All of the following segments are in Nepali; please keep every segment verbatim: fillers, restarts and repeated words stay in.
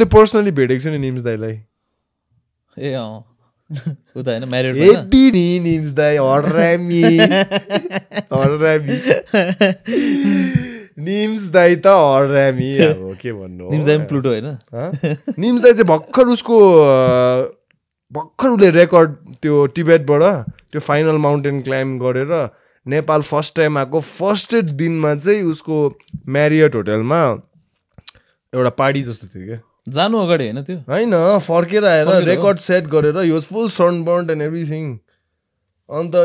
मैले पर्सनली भेटेको छु नि निम्स दाइलाई ए अ उता हैन म्यारियट मा एबी नि निम्स दाइ हरामी हरामी निम्स दाइ त हरामी अब के भन्नु निम्स दाइ प्लुटो हैन निम्स दाइ चाहिँ भक्खर उसको भक्खर उले रेकर्ड त्यो टिबेट बाट त्यो फाइनल माउन्टेन क्लाइम गरेर नेपाल फर्स्ट टाइम आको फर्स्ट दिनमा चाहिँ उसको म्यारियट होटलमा एउटा पार्टी जस्तो थियो के जानु अगाडि हैन त्यो हैन फर्केर आएर रेकर्ड सेट गरेर he was full sunburned and everything on the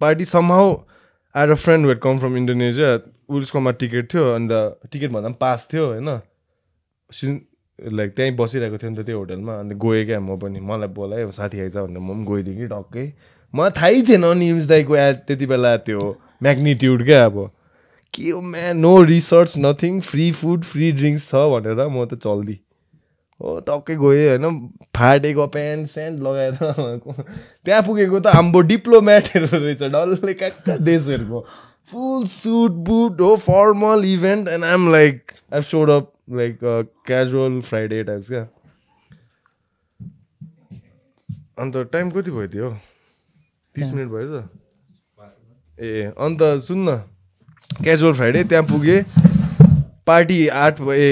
party somehow I had a friend who had come from Indonesia उसकोमा टिकट थियो अनि द टिकट भन्दा पनि पास थियो हैन लाइक त्यही बसिरहेको थियो नि त त्यो होटलमा अनि गयो क्या म पनि मलाई बोलायो साथी आइज भनेर म पनि गइदिएँ कि टक्कै मलाई थाहै थिएन निम्स दाइको एड त्यति बेला त्यो म्याग्निट्युड क्या अब के हो म्या no research nothing free food free drinks छ भनेर म त चल्दी हो टक्कै गएँ होइन फाटेको प्यान्ट स्यान्ट लगाएर त्यहाँ पुगेको त हाम्रो डिप्लोमेटहरू रहेछ डल्लै कहाँ देशहरूको फुल सुट बुट हो formal event and I'm like I've showed up like casual Friday types क्या अन्त टाइम कति भयो त्यो तीस मिनट भएछ ए अन्त सुन्न क्याजुअल फ्राइडे त्यहाँ पुगे पार्टी आठ ए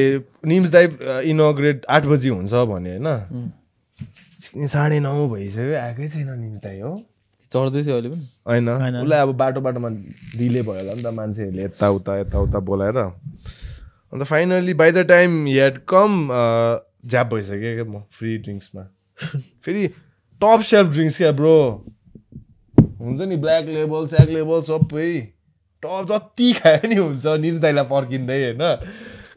निम्स दाइ इनोग्रेट आठ बजी हुन्छ भने होइन साढे नौ भइसक्यो आएकै छैन निम्स दाइ हो चढ्दै थियो अहिले पनि होइन उसलाई अब बाटो बाटोमा डिले भयो होला नि त मान्छेहरूले यताउता यताउता बोलाएर अन्त finally by the time he had come ज्याप भइसक्यो क्या म फ्री ड्रिङ्क्समा फेरि टप सेल्फ ड्रिङ्क्स क्या ब्रो हुन्छ नि ब्ल्याक लेबल स्याक लेबल सबै टप जति खायो नि हुन्छ निम्स दाइलाई फर्किँदै होइन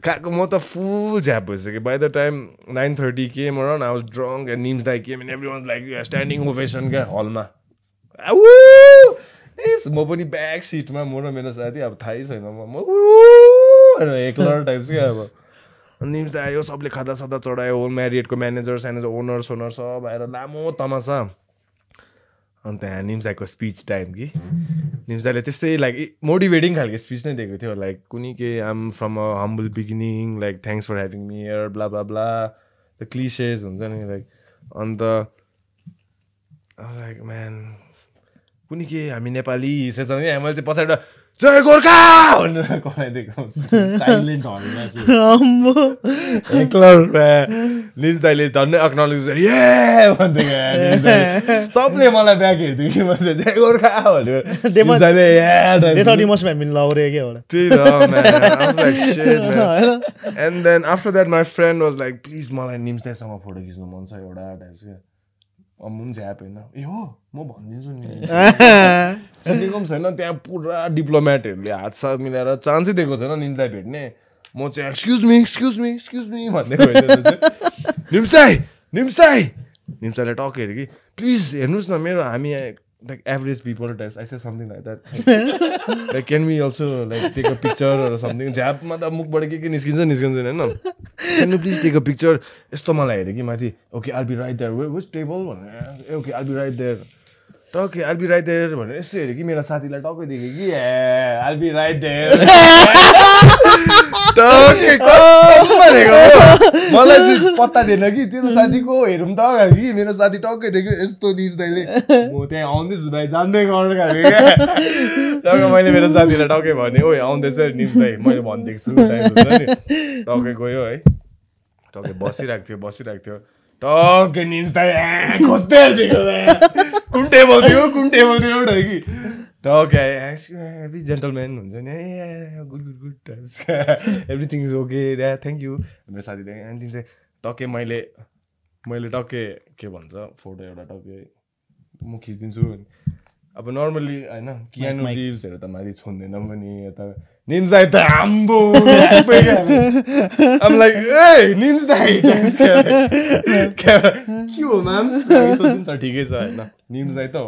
खाएको म त फुल झ्याप भइसक्यो by the time nine thirty came around I was drunk and Nims दाइ came and everyone like standing ovation क्या हलमा म पनि ब्याक सिटमा म र मेरो साथी अब थाहै छैन म एक्लर टाइप्स क्या अब निम्स दाइ आयो सबले खादा सादा चढायो म्यारियटको म्यानेजर स्यानेजर ओनर सोनर सब आएर लामो तमासा अनि त्यहाँ निम्स दाइको स्पिच टाइम कि निम्स दाइले त्यस्तै लाइक मोटिभेटिङ खालको स्पिच नै दिएको थियो लाइक कुनै के I am from a humble beginning like thanks for having me here blah blah blah the cliches हुन्छ नि लाइक अन्त लाइक म्यान कुनै के हामी नेपाली हिस्से छ कि मैले चाहिँ पछाडि जय गोर्खा भनेर कराइदिएको साइलेन्ट हलमा चाहिँ एक्लर निम्स दाइले झन् एक्नोलेज ए भन्दै सबले मलाई ब्याक हेर्थ्यो कि म चाहिँ जय गोर्खा भनेर निम्स दाइले त्यही त and then after that my friend was like please मलाई निम्स दाइसँग फोटो खिच्नु मन छ एउटा टाइप्स क्या अब म पनि झ्याप होइन ए हो म भनिदिन्छु नि चिनेको पनि छैन त्यहाँ पुरा डिप्लोमेटहरूले हात साथ मिलाएर चान्सै दिएको छैन निम्स दाइ भेट्ने म चाहिँ excuse me excuse me excuse me भन्ने निम्स दाइ निम्स दाइ निम्स दाइले टक्क हेऱ्यो कि प्लिज हेर्नुहोस् न मेरो हामी like average people types I say something like that like can we also like take a picture something झ्यापमा त मुखबाट के के निस्किन्छ निस्किन्छ होइन can you please take a picture यस्तो मलाई हेऱ्यो कि माथि okay I'll be right there way which table भनेर okay I'll be right there टक्कै आइल बी राइट देयर भनेर यस्तो हेऱ्यो कि मेरो साथीलाई टक्कै देखेँ कि ए आइल बी राइट देयर टक्कै कस्तो भनेको मलाई चाहिँ पत्ता थिएन कि त्यो साथीको हेरौँ त कि मेरो साथी टक्कै देख्यो यस्तो निर्दयले म त्यहाँ आउँदैछु भाइ जान्दै गरेर टक्कै मैले मेरो साथीलाई टक्कै भने ओ आउँदैछ निम्स दाइ मैले भनिदिएको छु टक्कै गयो है टक्कै बसिरहेको थियो बसिरहेको थियो टक्कै निम्स दाइ खोज्दै कुन टेबल थियो कुन टेबल थियो एउटा कि टक्कै हेभी जेन्टलम्यान हुन्छ नि a good good good types everything is okay ऱ्या थ्याङ्क यू मेरो साथीले एन्टिम चाहिँ टक्कै मैले मैले टक्कै के भन्छ फोटो एउटा टक्कै म खिचिदिन्छु अनि अब नर्मली होइन कियानो रिभ्सहरू त माथि छोड्दैन पनि यता निम्स दाइ त आम्बो अब लाइक ए निम्स दाइ के हो म्याम त ठिकै छ होइन निम्स दाइ त हो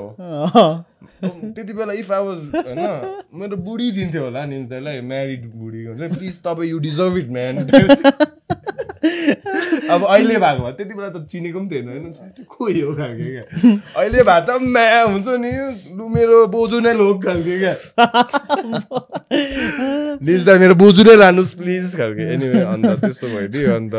त्यति बेला इफ आई वाज होइन मेरो बुढी दिन्थ्यो होला निम्स दाइलाई म्यारिड बुढी हुन्छ प्लिज तपाईँ यु डिजर्भ इट म्यान अब अहिले भएको भए त्यति बेला त चिनेको पनि थिएन होइन खोइ हो खालको क्या अहिले भए त म्या हुन्छ नि लु मेरो बोजू नै लोक खालको क्या निम्स दाइ मेरो बोजू नै लानुहोस् प्लिज खालको एनिवे अन्त त्यस्तो भइदियो अन्त